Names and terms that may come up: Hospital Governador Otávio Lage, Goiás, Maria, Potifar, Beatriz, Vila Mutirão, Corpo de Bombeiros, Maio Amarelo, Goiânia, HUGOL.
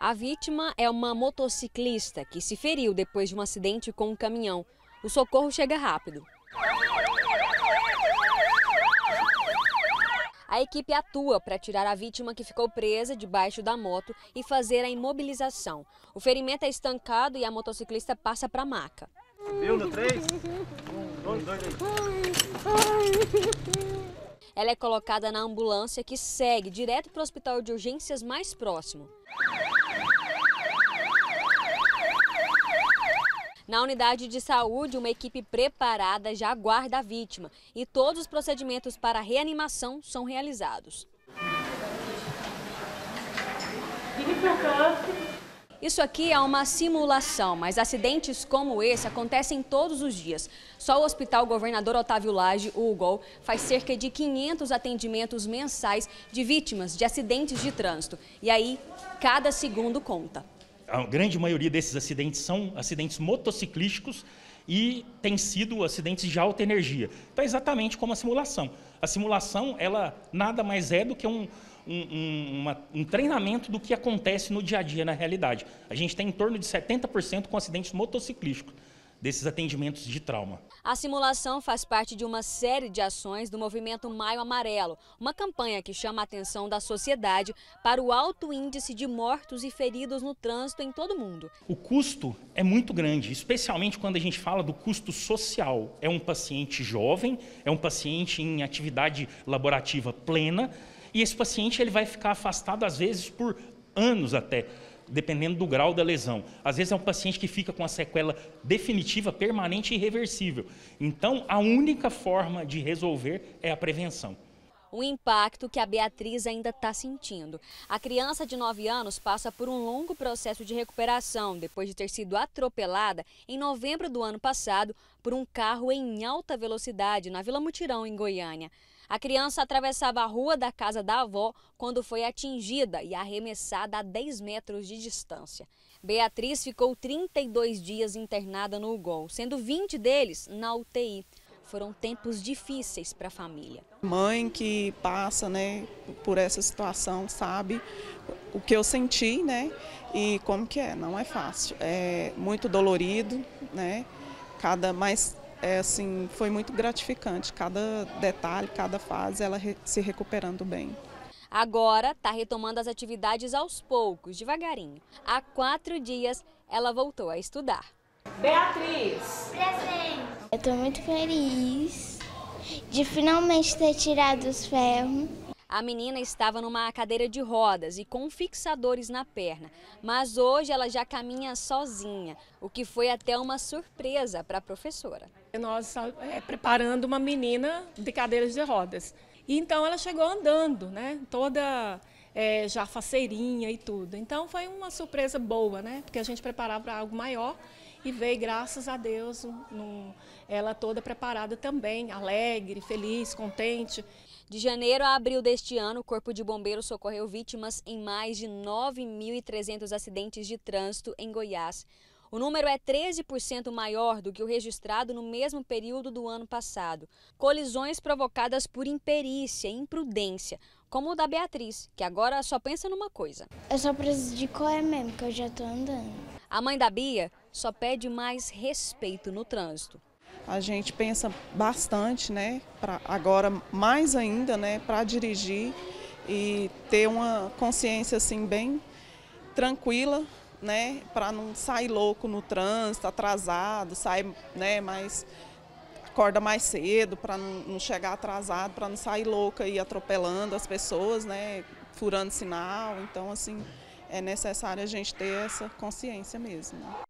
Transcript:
A vítima é uma motociclista que se feriu depois de um acidente com um caminhão. O socorro chega rápido. A equipe atua para tirar a vítima que ficou presa debaixo da moto e fazer a imobilização. O ferimento é estancado e a motociclista passa para a maca. Viu no 3? 1, 2, 3. Ela é colocada na ambulância que segue direto para o hospital de urgências mais próximo. Na unidade de saúde, uma equipe preparada já aguarda a vítima e todos os procedimentos para reanimação são realizados. Isso aqui é uma simulação, mas acidentes como esse acontecem todos os dias. Só o Hospital Governador Otávio Lage, o HUGOL, faz cerca de 500 atendimentos mensais de vítimas de acidentes de trânsito. E aí, cada segundo conta. A grande maioria desses acidentes são acidentes motociclísticos e têm sido acidentes de alta energia. Então, é exatamente como a simulação. A simulação, ela nada mais é do que um treinamento do que acontece no dia a dia, na realidade. A gente tem em torno de 70% com acidentes motociclísticos desses atendimentos de trauma. A simulação faz parte de uma série de ações do movimento Maio Amarelo, uma campanha que chama a atenção da sociedade para o alto índice de mortos e feridos no trânsito em todo o mundo. O custo é muito grande, especialmente quando a gente fala do custo social. É um paciente jovem, é um paciente em atividade laborativa plena, e esse paciente ele vai ficar afastado, às vezes, por anos até, dependendo do grau da lesão. Às vezes é um paciente que fica com a sequela definitiva, permanente e irreversível. Então, a única forma de resolver é a prevenção. Um impacto que a Beatriz ainda está sentindo. A criança de 9 anos passa por um longo processo de recuperação depois de ter sido atropelada em novembro do ano passado por um carro em alta velocidade na Vila Mutirão, em Goiânia. A criança atravessava a rua da casa da avó quando foi atingida e arremessada a 10 metros de distância. Beatriz ficou 32 dias internada no HUGOL, sendo 20 deles na UTI. Foram tempos difíceis para a família. Mãe que passa, né, por essa situação sabe o que eu senti, né, e como que é, não é fácil. É muito dolorido, né, assim, foi muito gratificante, cada detalhe, cada fase, ela se recuperando bem. Agora está retomando as atividades aos poucos, devagarinho. Há 4 dias ela voltou a estudar. Beatriz! Presente! Eu estou muito feliz de finalmente ter tirado os ferros. A menina estava numa cadeira de rodas e com fixadores na perna, mas hoje ela já caminha sozinha, o que foi até uma surpresa para a professora. Nós estávamos preparando uma menina de cadeiras de rodas, e então ela chegou andando, né, toda já faceirinha e tudo. Então foi uma surpresa boa, né, porque a gente preparava para algo maior e veio, graças a Deus, ela toda preparada também, alegre, feliz, contente. De janeiro a abril deste ano, o Corpo de Bombeiros socorreu vítimas em mais de 9.300 acidentes de trânsito em Goiás. O número é 13% maior do que o registrado no mesmo período do ano passado. Colisões provocadas por imperícia, imprudência, como o da Beatriz, que agora só pensa numa coisa. Eu só preciso de correr mesmo, que eu já estou andando. A mãe da Bia só pede mais respeito no trânsito. A gente pensa bastante, né, agora mais ainda, né, para dirigir e ter uma consciência assim bem tranquila, né, para não sair louco no trânsito, atrasado, sair, né, acorda mais cedo para não chegar atrasado, para não sair louca e atropelando as pessoas, né, furando sinal. Então, assim, é necessário a gente ter essa consciência mesmo, né?